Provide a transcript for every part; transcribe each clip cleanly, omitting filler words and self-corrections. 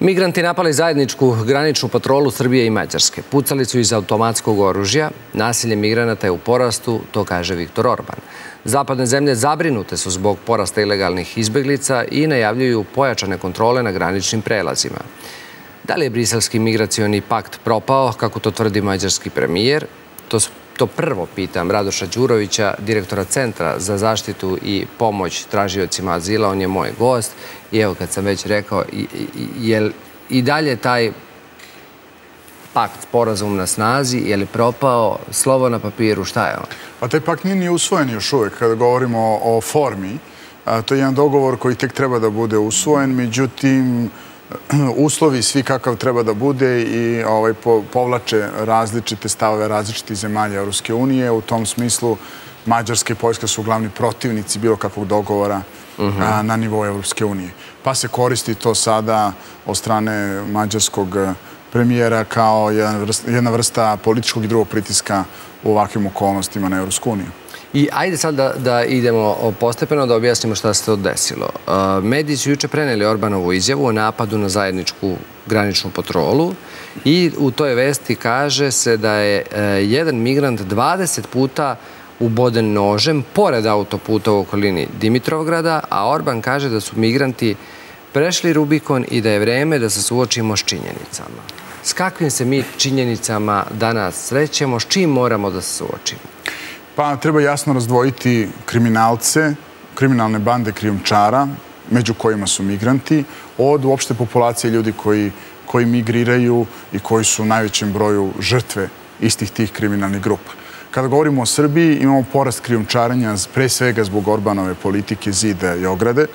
Migranti napali zajedničku graničnu patrolu Srbije i Mađarske. Pucali su iz automatskog oružja. Nasilje migranata je u porastu, to kaže Viktor Orban. Zapadne zemlje zabrinute su zbog porasta ilegalnih izbeglica i najavljuju pojačane kontrole na graničnim prelazima. Da li je briselski migracioni pakt propao, kako to tvrdi mađarski premijer? To prvo pitam Radoša Đurovića, direktora Centra za zaštitu i pomoć tražiocima azila. On je moj gost i evo kad sam već rekao, je i dalje taj pakt, sporazum na snazi, je li propao, slovo na papiru, šta je on? Pa taj pakt nije usvojen još uvijek kada govorimo o formi. To je jedan dogovor koji tek treba da bude usvojen, međutim uslovi svi kakav treba da bude i povlače različite stavove različitih zemalja Europske unije. U tom smislu Mađarska i Poljska su glavni protivnici bilo kakvog dogovora na nivou Europske unije. Pa se koristi to sada od strane mađarskog premijera kao jedna vrsta političkog i drugog pritiska u ovakvim okolnostima na Europsku uniju. I ajde sad da idemo postepeno, da objasnimo šta se to desilo. Mediji su juče preneli Orbanovu izjavu o napadu na zajedničku graničnu patrolu i u toj vesti kaže se da je jedan migrant 20 puta uboden nožem pored autoputa u okolini Dimitrovgrada, a Orban kaže da su migranti prešli Rubikon i da je vreme da se suočimo s činjenicama. S kakvim se mi činjenicama danas srećemo, s čim moramo da se suočimo? Pa treba jasno razdvojiti kriminalce, kriminalne bande krijumčara, među kojima su migranti, od uopšte populacije ljudi koji migriraju i koji su u najvećem broju žrtve istih tih kriminalnih grupa. Kada govorimo o Srbiji, imamo porast krijumčarenja pre svega zbog Orbanove politike zida i ograde,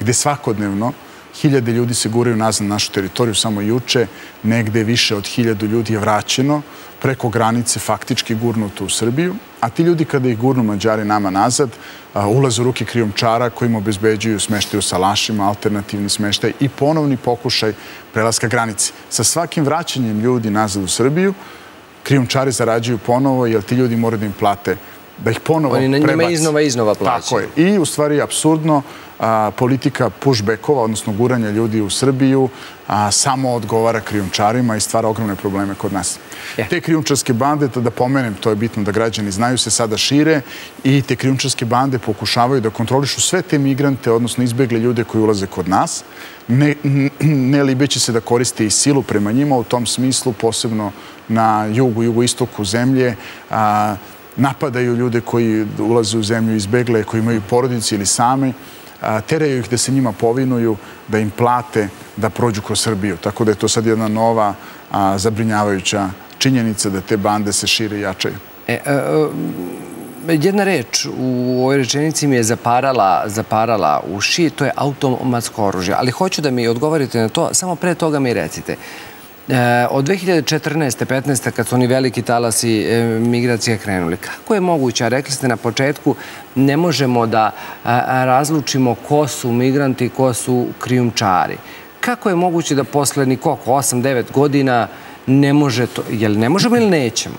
gde svakodnevno hiljade ljudi se guraju nazad na našu teritoriju. Samo juče negde više od 1000 ljudi je vraćeno preko granice, faktički gurnuto u Srbiju, a ti ljudi kada ih gurnu Mađari nama nazad, ulaze u ruke krijumčara kojim obezbeđuju smeštaj u salašima, alternativni smeštaj i ponovni pokušaj prelaska granice. Sa svakim vraćanjem ljudi nazad u Srbiju, krijumčari zarađuju ponovo, jer ti ljudi moraju da im plate, da ih ponovo prebaci. Oni na njima iznova plaćaju. Tako je. I u stvari je apsurdno politika pushbackova, odnosno guranja ljudi u Srbiju, samo odgovara krijumčarima i stvara ogromne probleme kod nas. Te krijumčarske bande, da pomenem, to je bitno da građani znaju, se sada šire i te krijumčarske bande pokušavaju da kontrolišu sve te migrante, odnosno izbegle ljude koji ulaze kod nas, ne libeći se da koriste i silu prema njima. U tom smislu, posebno na jugu, jugoistoku zemlje, napadaju ljude koji ulaze u zemlju izbegle, koji imaju porodice ili same, teraju ih da se njima povinuju, da im plate da prođu kroz Srbiju. Tako da je to sad jedna nova zabrinjavajuća činjenica da te bande se šire i jačaju. Jedna reč u ovoj rečenici mi je zaparala uši, to je automatsko oružje. Ali hoću da mi odgovorite na to, samo pre toga mi recite. Od 2014. 15. kad su oni veliki talasi migracija krenuli, kako je moguće, a rekli ste na početku, ne možemo da razlučimo ko su migranti, ko su krijumčari. Kako je moguće da posle nikako 8-9 godina ne može to, jel ne možemo ili nećemo?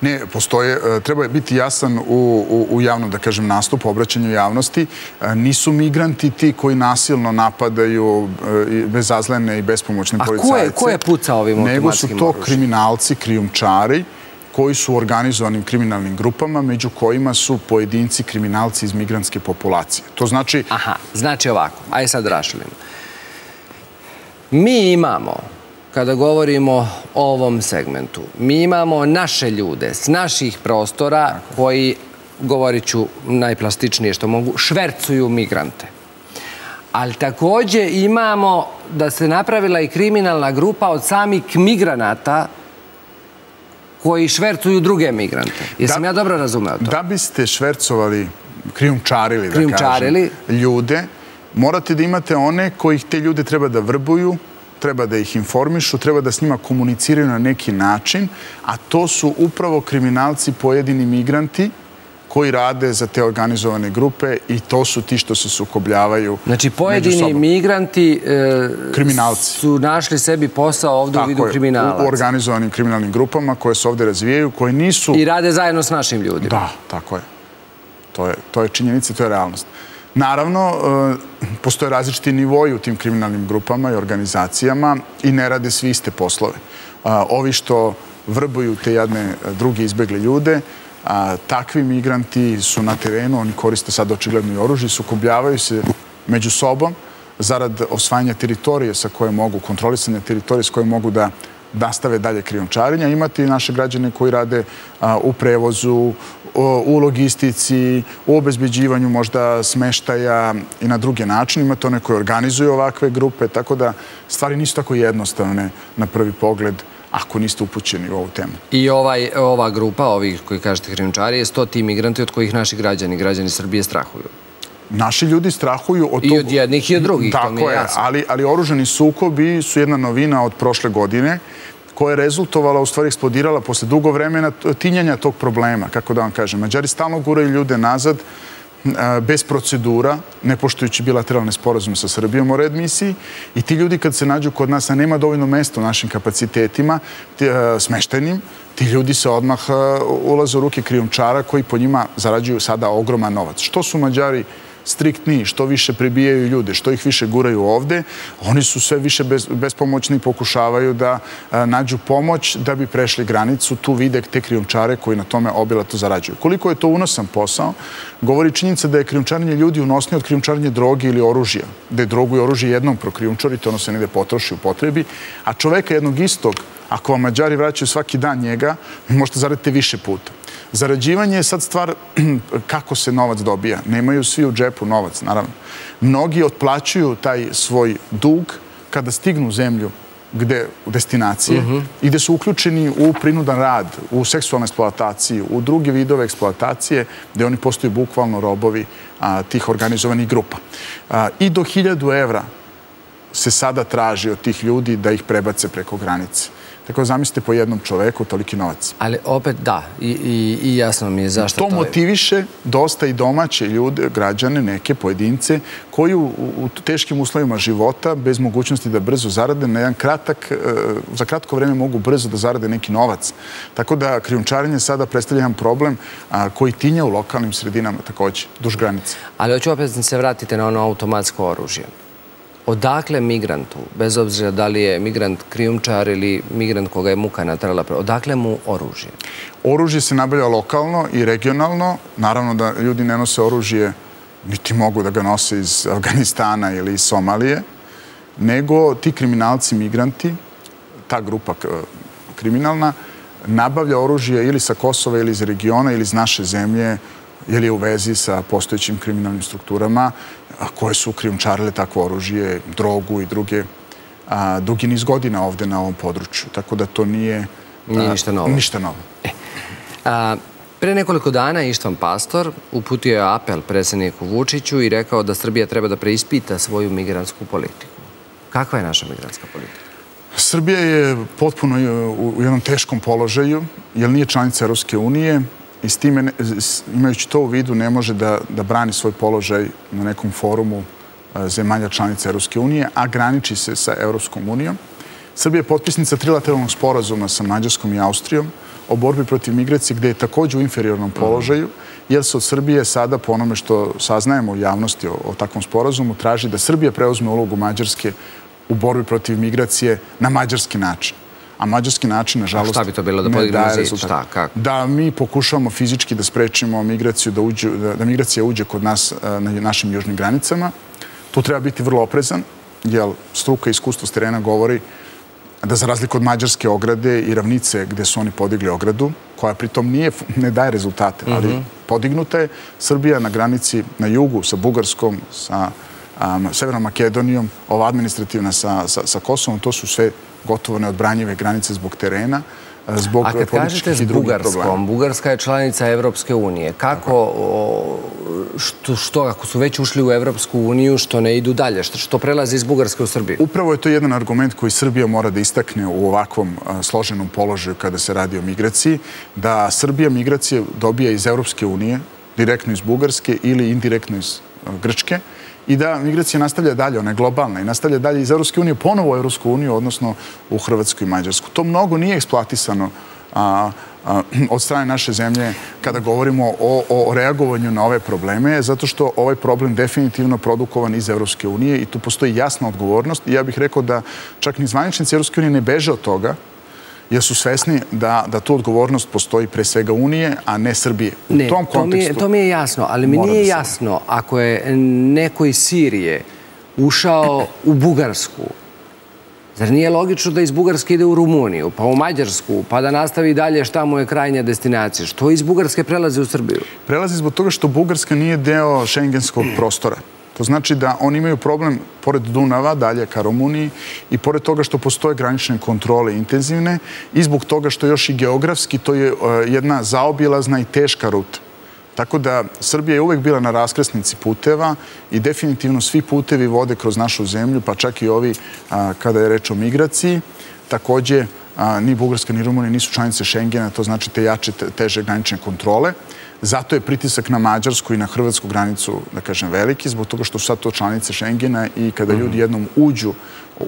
Ne, postoje, treba je biti jasan u javnom, da kažem, nastupu, obraćanju javnosti. Nisu migranti ti koji nasilno napadaju bezazlene i bespomoćne policajce. A ko je pucao ovim automatskim oružjem? Nego su to kriminalci, krijumčari, koji su u organizovanim kriminalnim grupama, među kojima su pojedinci kriminalci iz migrantske populacije. To znači... Aha, znači ovako, ajde sad rašljamo. Mi imamo... Kada govorimo o ovom segmentu, mi imamo naše ljude s naših prostora koji, govorit ću najplastičnije što mogu, švercuju migrante. Ali također imamo da se napravila i kriminalna grupa od samih migranata koji švercuju druge migrante. Jesam ja dobro razumeo to? Da biste švercovali, krijumčarili, da kažem, ljude, morate da imate one kojih te ljude treba da vrbuju, treba da ih informišu, treba da s njima komuniciraju na neki način, a to su upravo kriminalci, pojedini migranti koji rade za te organizovane grupe i to su ti što se sukobljavaju među sobom. Znači, pojedini migranti su našli sebi posao ovdje u vidu kriminalaca. Tako je, u organizovanim kriminalnim grupama koje se ovdje razvijaju, koje nisu... I rade zajedno s našim ljudima. Da, tako je. To je činjenica, to je realnost. Naravno, postoje različiti nivoji u tim kriminalnim grupama i organizacijama i ne rade svi iste poslove. Ovi što vrbuju te jadne druge izbegle ljude, takvi migranti su na terenu, oni koriste sad očigledno i oružje, sukobljavaju se među sobom zarad osvajanja teritorije sa koje mogu, kontrolisanja teritorije s koje mogu da nastave dalje krijumčarenja. Imate i naše građane koji rade u prevozu, u logistici, u obezbeđivanju možda smeštaja i na druge načine. Imate one koji organizuju ovakve grupe, tako da stvari nisu tako jednostavne na prvi pogled ako niste upućeni u ovu temu. I ova grupa, ovih koji kažete krijumčari, je 100 imigranti od kojih naši građani Srbije strahuju. Naši ljudi strahuju od toga. I od jednih i od drugih. Tako je, ali oružani sukobi su jedna novina od prošle godine koja je rezultovala, u stvari eksplodirala posle dugo vremena tinjanja tog problema, kako da vam kažem. Mađari stalno guraju ljude nazad bez procedura, ne poštujući bilateralne sporazume sa Srbijom o readmisiji, i ti ljudi kad se nađu kod nas, a nema dovoljno mesta u našim kapacitetima, smeštenim, ti ljudi se odmah ulaze u ruke krijumčara koji po njima zarađuju sada ogroman novac. Što su Mađari striktniji, što više pribijaju ljude, što ih više guraju ovde, oni su sve više bespomoćni, pokušavaju da nađu pomoć da bi prešli granicu, tu vide te krijumčare koji na tome obilato zarađuju. Koliko je to unosan posao, govori činjenica da je krijumčarenje ljudi unosnije od krijumčarenja droge ili oružja, da je drogu i oružje jednom prokrijumčarite, ono se negde potroši u potrebi, a čoveka jednog istog, ako vam Mađari vraćaju svaki dan njega, možete zaraditi više puta. Zarađivanje je sad stvar kako se novac dobija. Nemaju svi u džepu novac, naravno. Mnogi otplaćuju taj svoj dug kada stignu u zemlju gde u destinacije i gde su uključeni u prinudan rad, u seksualnu eksploataciju, u druge vidove eksploatacije, gde oni postaju bukvalno robovi tih organizovanih grupa. I do 1000 evra se sada traži od tih ljudi da ih prebace preko granice. Tako zamislite po jednom čoveku toliki novac. Ali opet da, i jasno mi je zašto to je. To motiviše dosta i domaće ljude, građane, neke pojedince, koji u teškim uslovima života, bez mogućnosti da brzo zarade, za kratko vreme mogu brzo da zarade neki novac. Tako da krijumčarenje sada predstavlja jedan problem koji tinja u lokalnim sredinama takođe, duž granice. Ali hoću opet da se vratite na ono automatsko oružje. Odakle migrantu, bez obzira da li je migrant krijumčar ili migrant koga je muka naterala, odakle mu oružje? Oružje se nabavlja lokalno i regionalno. Naravno da ljudi ne nose oružje, niti mogu da ga nose iz Afganistana ili iz Somalije, nego ti kriminalci, migranti, ta grupa kriminalna, nabavlja oružje ili sa Kosova ili iz regiona ili iz naše zemlje, ili je u vezi sa postojećim kriminalnim strukturama koje su krijumčarile takvo oružje, drogu i drugi niz godina ovde na ovom području. Tako da to nije ništa novo. Pre nekoliko dana Ištvan Pastor uputio je apel predsedniku Vučiću i rekao da Srbija treba da preispita svoju migrantsku politiku. Kakva je naša migrantska politika? Srbija je potpuno u jednom teškom položaju, jer nije članica Evropske unije, i s time, imajući to u vidu, ne može da brani svoj položaj na nekom forumu zemalja članica Evropske unije, a graniči se sa Evropskom unijom. Srbija je potpisnica trilateralnog sporazuma sa Mađarskom i Austrijom o borbi protiv migracije, gde je takođe u inferiornom položaju, jer se od Srbije sada, po onome što saznajemo u javnosti o takvom sporazumu, traži da Srbija preuzme ulogu Mađarske u borbi protiv migracije na mađarski način. A mađarski način, nažalost... Šta bi to bilo, da podignemo zid? Šta, kako? Da mi pokušavamo fizički da sprečimo migraciju, da migracija uđe kod nas na našim južnim granicama. Tu treba biti vrlo oprezan, jer struka i iskustvo s terena govori da za razliku od mađarske ograde i ravnice gde su oni podigli ogradu, koja pritom ne daje rezultate, ali podignuta je, Srbija na granici na jugu sa Bugarskom, sa Severnom Makedonijom, ova administrativna sa Kosovom, to su sve gotovo neodbranjive granice zbog terena, zbog političkih i drugih problema. Bugarska je članica Evropske unije. Ako su već ušli u Evropsku uniju, što ne idu dalje, što prelazi iz Bugarske u Srbiju? Upravo je to jedan argument koji Srbija mora da istakne u ovakvom složenom položaju kada se radi o migraciji, da Srbija migracije dobija iz Evropske unije, direktno iz Bugarske ili indirektno iz Grčke, i da migracija nastavlja dalje, ona je globalna, i nastavlja dalje iz Evropske unije, ponovo u Evropsku uniju, odnosno u Hrvatsku i Mađarsku. To mnogo nije eksploatisano od strane naše zemlje kada govorimo o reagovanju na ove probleme, zato što ovaj problem definitivno produkovan iz Evropske unije i tu postoji jasna odgovornost. I ja bih rekao da čak ni zvaničnici Evropske unije ne beže od toga, jer su svesni da tu odgovornost postoji pre svega Unije, a ne Srbije. Ne, to mi je jasno, ali mi nije jasno ako je neko iz Sirije ušao u Bugarsku. Zar nije logično da iz Bugarske ide u Rumuniju, pa u Mađarsku, pa da nastavi dalje šta mu je krajnja destinacija? Što iz Bugarske prelazi u Srbiju? Prelazi zbog toga što Bugarska nije deo šengenskog prostora. To znači da oni imaju problem pored Dunava, dalje ka Rumuniji, i pored toga što postoje granične kontrole intenzivne i zbog toga što još i geografski to je jedna zaobilazna i teška ruta. Tako da Srbija je uvek bila na raskrsnici puteva i definitivno svi putevi vode kroz našu zemlju, pa čak i ovi kada je reč o migraciji. Također, ni Bugarska ni Rumunija nisu članice Šengena, to znači te jače, teže granične kontrole. Zato je pritisak na Mađarsku i na hrvatsku granicu, da kažem, veliki, zbog toga što su sad to članice Šengena i kada ljudi jednom uđu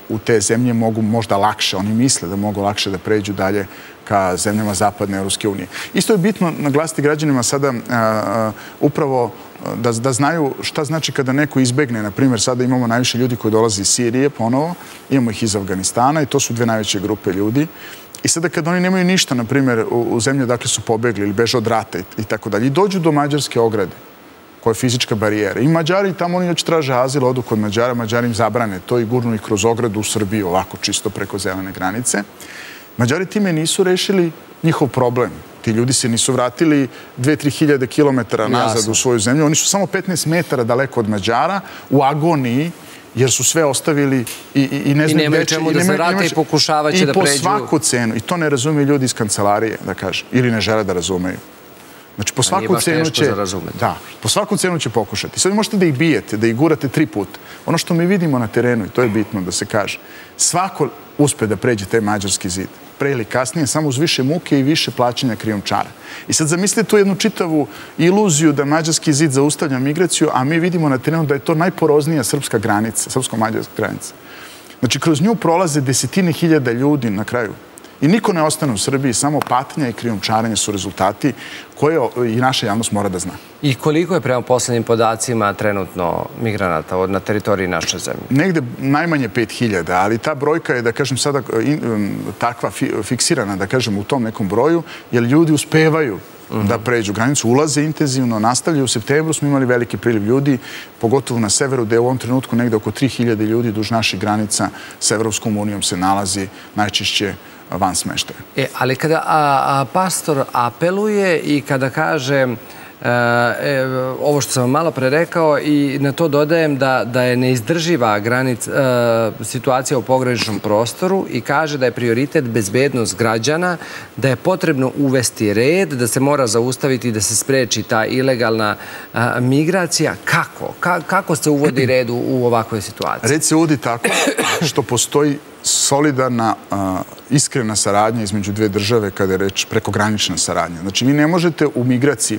u te zemlje mogu možda lakše, oni misle da mogu lakše da pređu dalje ka zemljama Zapadne Evropske unije. Isto je bitno naglasiti građanima sada upravo da znaju šta znači kada neko izbegne. Naprimjer, sada imamo najviše ljudi koji dolaze iz Sirije ponovo, imamo ih iz Afganistana i to su dve najveće grupe ljudi. I sada kada oni nemaju ništa, naprimjer, u zemlje dakle su pobegli ili beže od rata i tako dalje, i dođu do mađarske ograde, koja je fizička barijera. I Mađari tamo oni još traže azil, odu kod Mađara, Mađari im zabrane to i gurnu ih kroz ogradu u Srbiju, ovako čisto preko zelene granice. Mađari time nisu rešili njihov problem. Ti ljudi se nisu vratili 2-3 hiljade kilometara nazad u svoju zemlju. Oni su samo 15 metara daleko od Mađara u agoniji, jer su sve ostavili i ne znam gdje će. I nemaju čemu da se vrate i pokušavaće da pređu. I po svaku cenu. I to ne razumiju ljudi iz kancelarije, da kažem. Ili ne žele da razumeju. Znači, po svaku cenu će pokušati. Sad možete da ih bijete, da ih gurate 3 puta. Ono što mi vidimo na terenu, i to je bitno da se kaže, svako uspe da pređe taj mađarski zid. Pre ili kasnije, samo uz više muke i više plaćanja krijumčara. I sad zamislite tu jednu čitavu iluziju da mađarski zid zaustavlja migraciju, a mi vidimo na terenu da je to najporoznija srpska granica, srpsko-mađarska granica. Znači, kroz nju prolaze desetine hiljada ljudi na kraju. I niko ne ostane u Srbiji, samo patnja i krijumčarenje su rezultati koje i naša javnost mora da zna. I koliko je prema poslednjim podacima trenutno migranata na teritoriji naše zemlje? Negde najmanje 5.000, ali ta brojka je, da kažem, sada takva fiksirana, da kažem, u tom nekom broju, jer ljudi uspevaju da pređu granicu, ulaze intenzivno, nastavljaju. U septembru smo imali veliki priliv ljudi, pogotovo na severu, gde je u ovom trenutku negde oko 3.000 ljudi duž naših granica s Evropskom unijom se nalazi najčešće van smeštaja. Ali kada Pastor apeluje i kada kaže ovo što sam vam malo pre rekao i na to dodajem da je neizdrživa situacija u pograničnom prostoru i kaže da je prioritet bezbednost građana, da je potrebno uvesti red, da se mora zaustaviti i da se spreči ta ilegalna migracija. Kako? Kako se uvodi red u ovakvoj situaciji? Red se uvodi tako što postoji solidarna, iskrena saradnja između dve države kada je reč prekogranična saradnja. Znači, vi ne možete u migraciji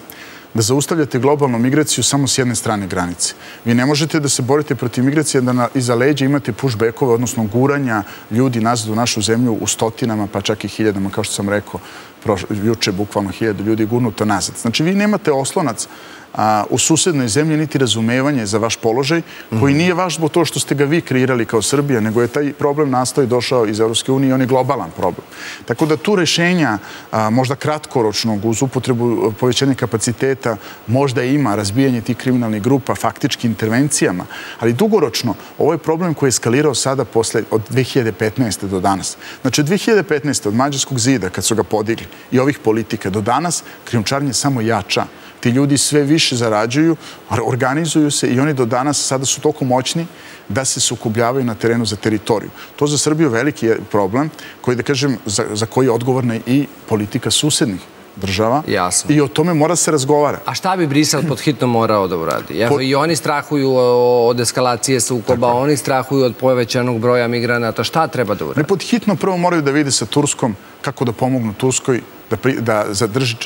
da zaustavljate globalnu migraciju samo s jedne strane granice. Vi ne možete da se borite protiv migracije da iza leđa imate pushbackove, odnosno guranja ljudi nazad u našu zemlju u stotinama, pa čak i hiljadama, kao što sam rekao, juče bukvalno 1000 ljudi gurnuto nazad. Znači, vi nemate oslonac u susednoj zemlji niti razumevanje za vaš položaj, koji nije vaš zbog toga što ste ga vi kreirali kao Srbija, nego je taj problem nastao i došao iz Evropske unije i on je globalan problem. Tako da tu rešenja, možda kratkoročnog, uz upotrebu povećanja kapaciteta, možda ima razbijanje tih kriminalnih grupa faktički intervencijama, ali dugoročno ovo je problem koji je eskalirao sada od 2015. do danas. Znači, od 2015. od mađarskog zida, kad su ga podigli, i ovih politika do danas, krijumčarenje samo jača. Ti ljudi sve više zarađuju, organizuju se i oni do danas sada su toliko moćni da se sukobljavaju na terenu za teritoriju. To za Srbiju veliki je problem koji, da kažem, za koji je odgovorna i politika susednih država i o tome mora se razgovara. A šta bi Brisel pod hitno morao da uradi? I oni strahuju od eskalacije sukoba, oni strahuju od povećanog broja migranata. Šta treba da uradi? Pod hitno prvo moraju da vide sa Turskom kako da pomognu Turskoj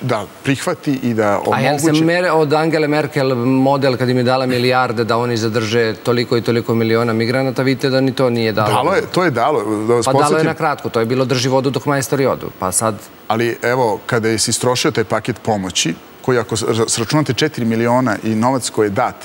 da prihvati i da omogući... A ja sam od Angele Merkel model kad im je dala milijarde da oni zadrže toliko i toliko miliona migranata, vidite da ni to nije dalo. Dalo je, to je dalo. Pa dalo je na kratko, to je bilo drži vodu dok majstori odu, pa sad... Ali evo, kada je se istrošio taj paket pomoći, koji ako sračunate 4 miliona i novac koji je dat,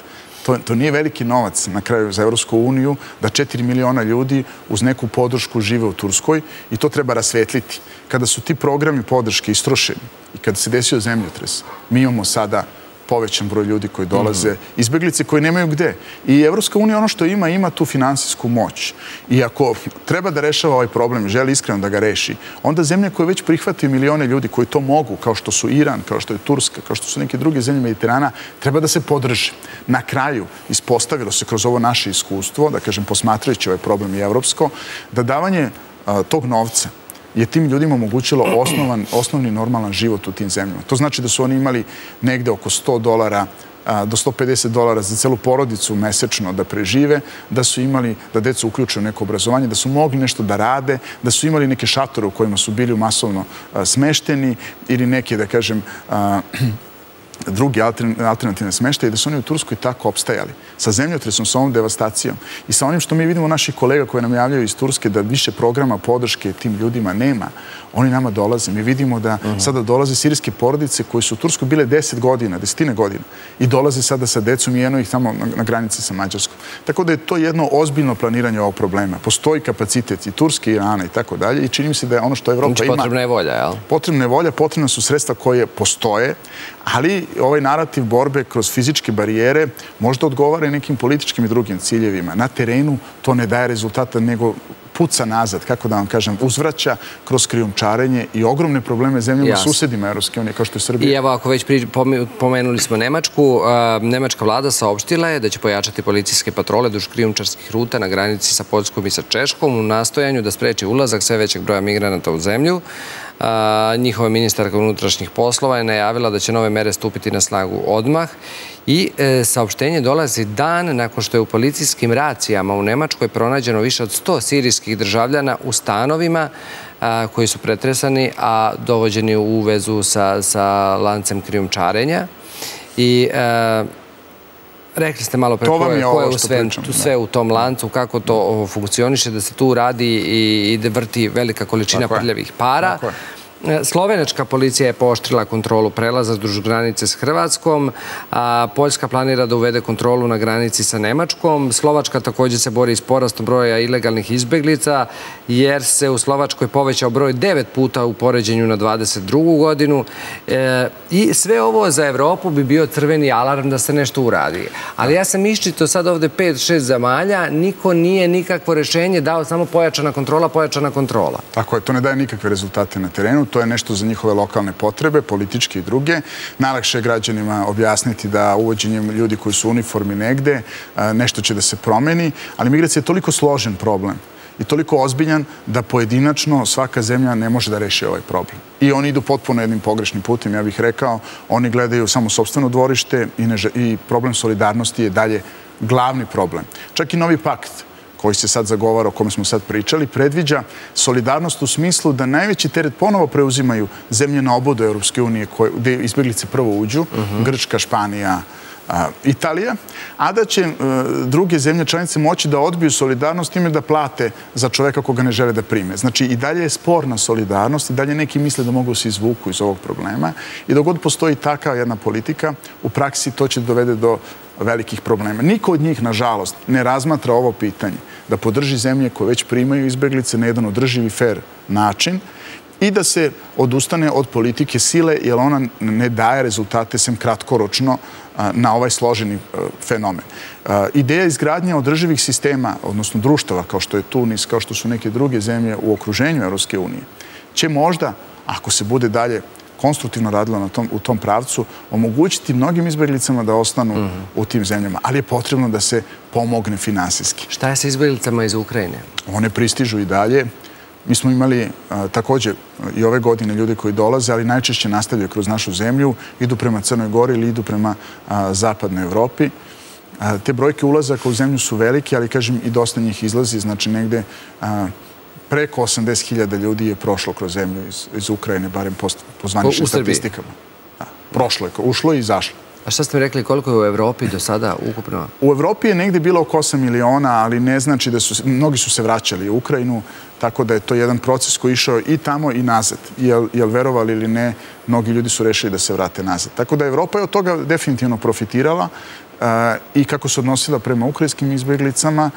to nije veliki novac na kraju za Evropsku uniju, da 4 miliona ljudi uz neku podršku žive u Turskoj i to treba rasvetliti. Kada su ti programi podrške istrošeni i kada se desio zemljotres, mi imamo sada povećan broj ljudi koji dolaze, izbeglice koji nemaju gde. I Evropska unija ono što ima, ima tu finansijsku moć. I ako treba da rešava ovaj problem, želi iskreno da ga reši, onda zemlja koja već prihvati milione ljudi koji to mogu, kao što su Iran, kao što je Turska, kao što su neke druge zemlje Mediterana, treba da se podrži. Na kraju ispostavilo se kroz ovo naše iskustvo, da kažem, posmatrajući ovaj problem i evropsko, da davanje tog novca je tim ljudima omogućilo osnovni normalan život u tim zemljama. To znači da su oni imali negde oko $100 do $150 za celu porodicu mesečno da prežive, da su imali, da decu uključuju neko obrazovanje, da su mogli nešto da rade, da su imali neke šatore u kojima su bili masovno smešteni ili neke, da kažem, drugi alternativne smeštaje, da su oni u Turskoj tako opstajali. Sa zemljotresom, sa ovom devastacijom i sa onim što mi vidimo naših kolega koje nam javljaju iz Turske da više programa podrške tim ljudima nema, oni nama dolaze. Mi vidimo da sada dolaze sirijske porodice koje su u Turskoj bile 10 godina, 10 godina i dolaze sada sa decom i eno ih tamo na granici sa Mađarskom. Tako da je to jedno ozbiljno planiranje ovog problema. Postoji kapacitet i Turske, Irana i tako dalje i čini mi se da je ono što Evropa ima... Potrebna je volja, jel? Potrebna je volja, potrebna su sredstva koje postoje, ali ovaj narativ borbe kroz fizičke barijere možda odgovara i nekim političkim i drugim ciljevima. Na terenu to ne daje rezultata, nego puca nazad, kako da vam kažem, uzvraća kroz krijumčarenje i ogromne probleme zemljama susedima Evropske unije, kao što je Srbija. I evo, ako već pomenuli smo Nemačku, nemačka vlada saopštila je da će pojačati policijske patrole duž krijumčarskih ruta na granici sa Poljskom i sa Češkom u nastojanju da spreči ulazak sve većeg broja migranata u zemlju. Njihova ministarka unutrašnjih poslova je najavila da će nove mere stupiti na snagu odmah i saopštenje dolazi dan nakon što je u policijskim racijama u Nemačkoj pronađeno više od 100 sirijskih državljana u stanovima koji su pretresani, a dovođeni u vezu sa lancem krijumčarenja. I rekli ste malo pre koje je sve u tom lancu, kako to funkcioniše, da se tu radi i da vrti velika količina prljavih para. Slovenačka policija je pooštrila kontrolu prelaza duž granice s Hrvatskom, a Poljska planira da uvede kontrolu na granici sa Nemačkom. Slovačka također se bori s porastom broja ilegalnih izbeglica, jer se u Slovačkoj povećao broj 9 puta u poređenju na 22. godinu. I sve ovo za Evropu bi bio crveni alarm da se nešto uradi. Ali ja sam iščitao sad ovde 5-6 zemalja, niko nije nikakvo rešenje dao, samo pojačana kontrola, pojačana kontrola. Tako je, to ne daje nikakve rezultate na terenu. To je nešto za njihove lokalne potrebe, političke i druge. Najlakše je građanima objasniti da uvođenjem ljudi koji su u uniformi negde nešto će da se promeni, ali migracija je toliko složen problem i toliko ozbiljan da pojedinačno svaka zemlja ne može da reši ovaj problem. I oni idu potpuno jednim pogrešnim putem, ja bih rekao. Oni gledaju samo sopstveno dvorište i problem solidarnosti je dalje glavni problem. Čak i novi pakt koji se sad zagovara, o kome smo sad pričali, predviđa solidarnost u smislu da najveći teret ponovo preuzimaju zemlje na obodu Evropske unije, gde izbjeglice prvo uđu, Grčka, Španija, Italija, a da će druge zemlje članice moći da odbiju solidarnost time da plate za čoveka koga ne žele da prime. Znači, i dalje je sporna solidarnost, i dalje neki misle da mogu se izvuku iz ovog problema i dok god postoji takva jedna politika, u praksi to će dovede do velikih problema. Niko od njih, nažalost, ne razmatra ovo pitanje da podrži zemlje koje već primaju izbeglice na jedan održiv i fer način i da se odustane od politike sile, jer ona ne daje rezultate sem kratkoročno na ovaj složeni fenomen. Ideja izgradnje održivih sistema, odnosno društava, kao što je Tunis, kao što su neke druge zemlje u okruženju Evropske unije, će možda, ako se bude dalje konstruktivno radila u tom pravcu, omogućiti mnogim izbjeglicama da ostanu u tim zemljama. Ali je potrebno da se pomogne finansijski. Šta je sa izbjeglicama iz Ukrajine? One pristižu i dalje. Mi smo imali također i ove godine ljude koji dolaze, ali najčešće nastavljaju kroz našu zemlju, idu prema Crnoj Gori ili idu prema Zapadnoj Evropi. Te brojke ulazaka u zemlju su velike, ali kažem i dosta njih izlazi, znači negde preko 80.000 ljudi je prošlo kroz zemlju iz Ukrajine, barem po zvaničnim statistikama. Prošlo je, ušlo i izašlo. A šta ste mi rekli, koliko je u Evropi do sada ukupno? U Evropi je negdje bilo oko 8 miliona, ali ne znači da su... Mnogi su se vraćali u Ukrajinu, tako da je to jedan proces koji išao i tamo i nazad. Jel verovali ili ne, mnogi ljudi su rešili da se vrate nazad. Tako da Evropa je od toga definitivno profitirala i kako se odnosila prema ukrajinskim izbjeglicama,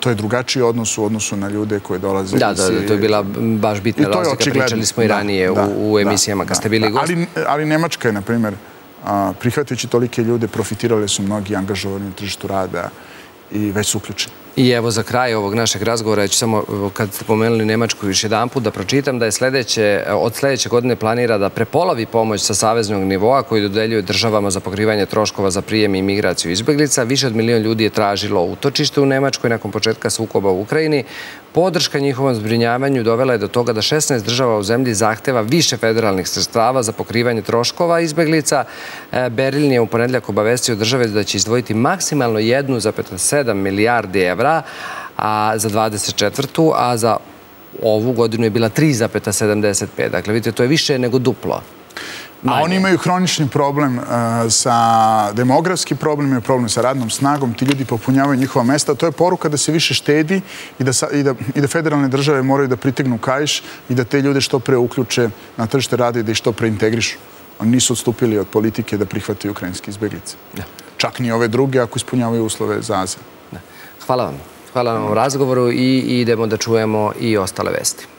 to je drugačiji odnos u odnosu na ljude koje dolaze. Da, to je bila baš bitna razlika. Pričali smo i ranije u emisijama kad ste bili gosti. Ali Nemačka je, na primjer, prihvatajući tolike ljude, profitirali su mnogi angažovani u tržištu rada i već su uključeni. I evo za kraj ovog našeg razgovora, samo kad ste pomenuli Nemačku još jedan put, da pročitam da od sljedeće godine planira da prepolovi pomoć sa saveznog nivoa koju dodeljuje državama za pokrivanje troškova za prijem i migraciju izbjeglica. Više od 1 milion ljudi je tražilo utočište u Nemačkoj nakon početka sukoba u Ukrajini. Podrška njihovom zbrinjavanju dovela je do toga da 16 država u zemlji zahteva više federalnih sredstava za pokrivanje troškova izbjeglica. Berlin je u ponedjeljak obavestio države da će izdvojiti maksimalno 1,7 milijardi evra za 2024. a za ovu godinu je bila 3,75. Dakle, vidite, to je više nego duplo. A oni imaju hronični problem sa demografski problem, je problem sa radnom snagom, ti ljudi popunjavaju njihova mesta, to je poruka da se više štedi i da federalne države moraju da pritegnu kaiš i da te ljude što pre uključe na tržište rada i da ih što pre integrišu. Oni nisu odstupili od politike da prihvate ukrajinske izbjeglice. Čak ni ove druge ako ispunjavaju uslove za azil. Hvala vam. Hvala vam u razgovoru i idemo da čujemo i ostale vesti.